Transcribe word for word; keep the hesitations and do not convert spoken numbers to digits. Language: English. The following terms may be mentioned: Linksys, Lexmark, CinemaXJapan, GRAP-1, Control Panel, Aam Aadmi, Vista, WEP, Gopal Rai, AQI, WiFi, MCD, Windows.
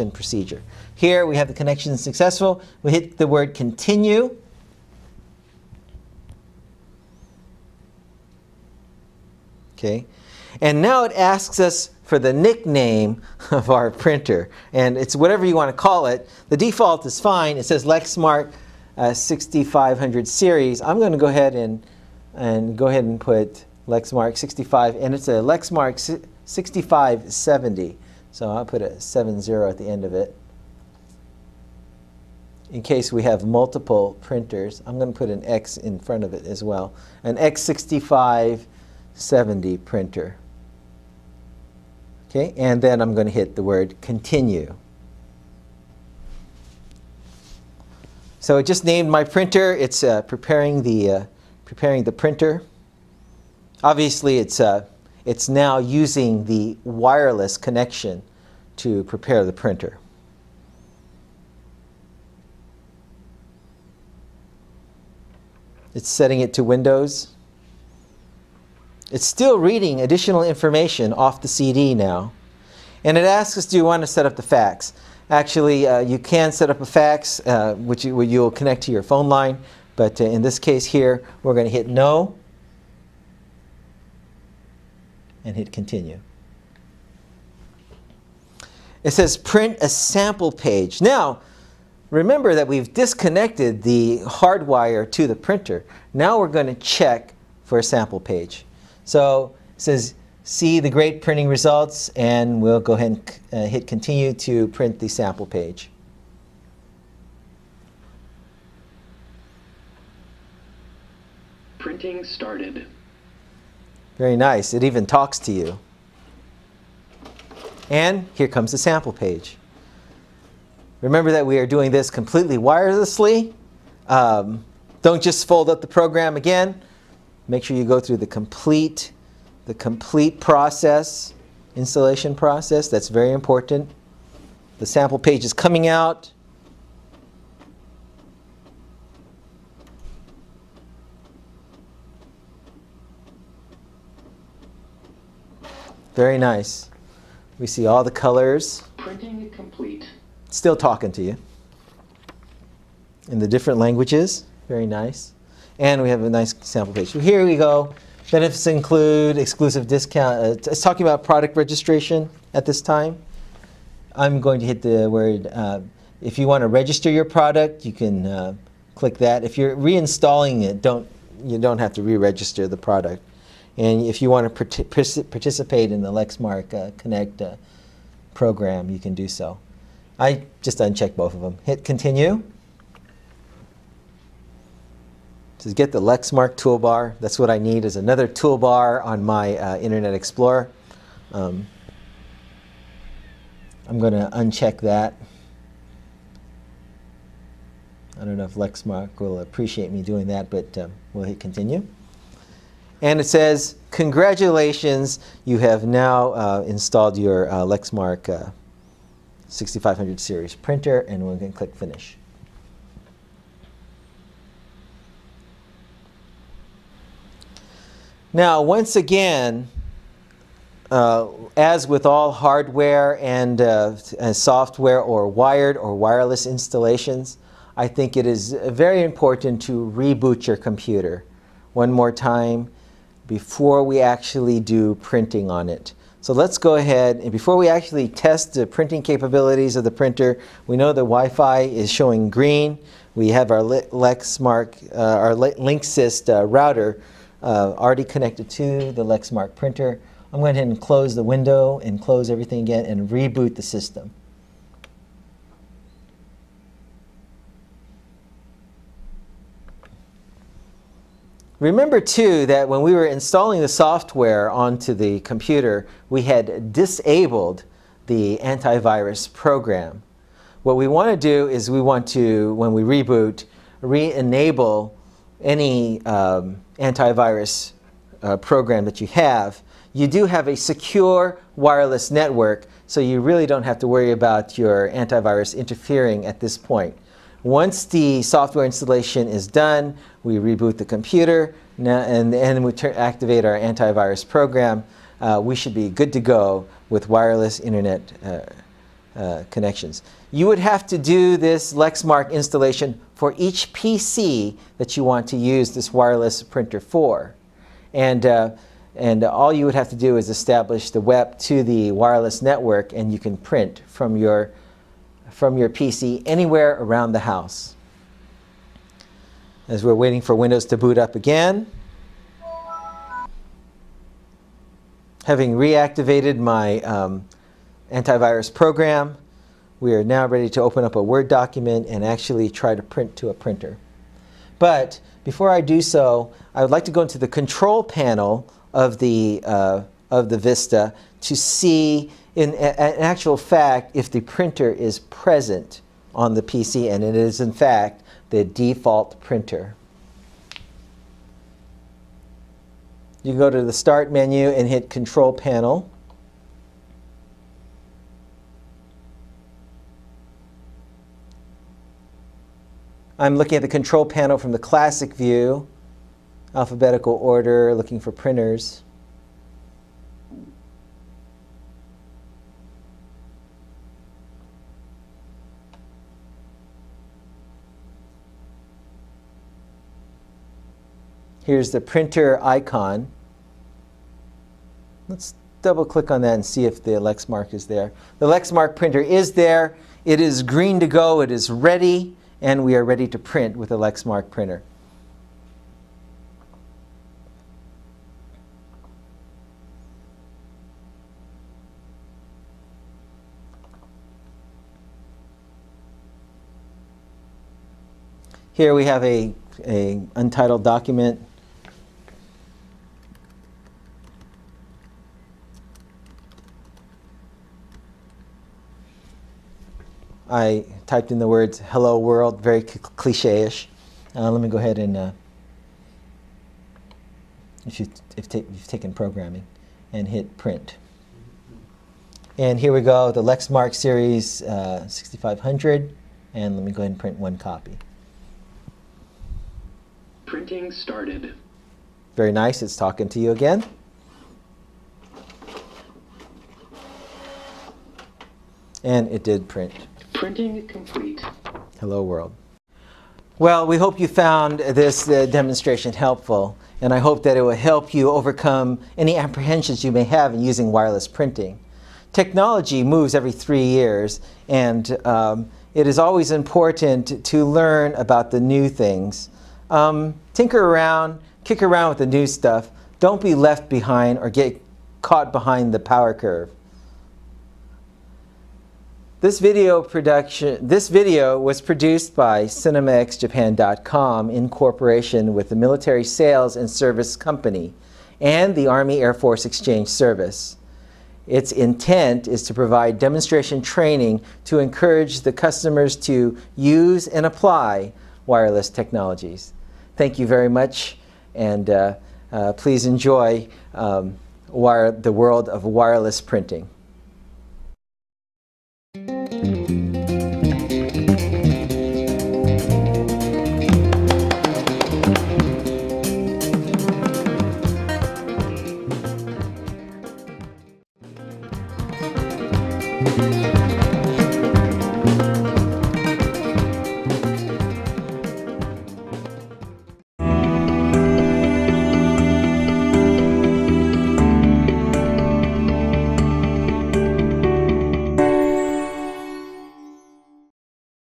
connection procedure. Here we have the connection successful. We hit the word continue. Okay. And now it asks us for the nickname of our printer. And it's whatever you want to call it. The default is fine. It says Lexmark uh, sixty-five hundred series. I'm going to go ahead and, and go ahead and put Lexmark sixty-five. And it's a Lexmark sixty-five seventy. So I'll put a seven zero at the end of it. In case we have multiple printers, I'm going to put an X in front of it as well. An X sixty-five seventy printer. Okay, and then I'm going to hit the word continue. So it just named my printer. It's uh, preparing the uh, preparing the printer. Obviously, it's uh, it's now using the wireless connection to prepare the printer. It's setting it to Windows. It's still reading additional information off the C D now. And it asks us, do you want to set up the fax? Actually, uh, you can set up a fax, uh, which you, you'll connect to your phone line. But uh, in this case here, we're going to hit no and hit continue. It says print a sample page. Now, remember that we've disconnected the hard wire to the printer. Now we're going to check for a sample page. So it says, see the great printing results, and we'll go ahead and uh, hit continue to print the sample page. Printing started. Very nice. It even talks to you. And here comes the sample page. Remember that we are doing this completely wirelessly. Um, don't just fold up the program again. Make sure you go through the complete, the complete process, installation process. That's very important. The sample page is coming out. Very nice. We see all the colors. Printing complete. Still talking to you. In the different languages. Very nice. And we have a nice sample page. So here we go. Benefits include exclusive discount. It's talking about product registration at this time. I'm going to hit the word. Uh, if you want to register your product, you can uh, click that. If you're reinstalling it, don't you don't have to re-register the product. And if you want to partic participate in the Lexmark uh, Connect uh, program, you can do so. I just uncheck both of them. Hit continue. Says get the Lexmark toolbar. That's what I need, is another toolbar on my uh, Internet Explorer. Um, I'm going to uncheck that. I don't know if Lexmark will appreciate me doing that, but um, we'll hit continue. And it says, congratulations, you have now uh, installed your uh, Lexmark uh, sixty-five hundred series printer, and we're going to click finish. Now, once again, uh, as with all hardware and, uh, and software or wired or wireless installations, I think it is very important to reboot your computer one more time before we actually do printing on it. So let's go ahead, and before we actually test the printing capabilities of the printer, we know the Wi-Fi is showing green. We have our Lexmark, uh, our Linksys uh, router Uh, already connected to the Lexmark printer. I'm going to go ahead and close the window and close everything again and reboot the system. Remember too that when we were installing the software onto the computer, we had disabled the antivirus program. What we want to do is we want to, when we reboot, re-enable any um, antivirus uh, program that you have. You do have a secure wireless network, so you really don't have to worry about your antivirus interfering at this point. Once the software installation is done, we reboot the computer, and then we activate our antivirus program. Uh, we should be good to go with wireless internet uh, uh, connections. You would have to do this Lexmark installation for each P C that you want to use this wireless printer for. And, uh, and all you would have to do is establish the W E P to the wireless network, and you can print from your, from your P C anywhere around the house. As we're waiting for Windows to boot up again. Having reactivated my um, antivirus program, we are now ready to open up a Word document and actually try to print to a printer. But before I do so, I would like to go into the control panel of the, uh, of the Vista to see in, in actual fact if the printer is present on the P C, and it is in fact the default printer. You go to the Start menu and hit Control Panel. I'm looking at the Control Panel from the Classic view, alphabetical order, looking for printers. Here's the printer icon. Let's double click on that and see if the Lexmark is there. The Lexmark printer is there. It is green to go. It is ready. And we are ready to print with a Lexmark printer. Here we have a, a untitled document. I typed in the words, hello world, very cliche-ish. Uh, let me go ahead and, uh, if, you, if, ta if you've taken programming, and hit print. And here we go, the Lexmark series uh, sixty-five hundred, and let me go ahead and print one copy. Printing started. Very nice, it's talking to you again. And it did print. Printing complete. Hello world. Well, we hope you found this uh, demonstration helpful, and I hope that it will help you overcome any apprehensions you may have in using wireless printing. Technology moves every three years, and um, it is always important to learn about the new things. Um, tinker around, kick around with the new stuff. Don't be left behind or get caught behind the power curve. This video production, this video was produced by Cinemax Japan dot com in cooperation with the Military Sales and Service Company and the Army Air Force Exchange Service. Its intent is to provide demonstration training to encourage the customers to use and apply wireless technologies. Thank you very much, and uh, uh, please enjoy um, wire, the world of wireless printing. Thank you.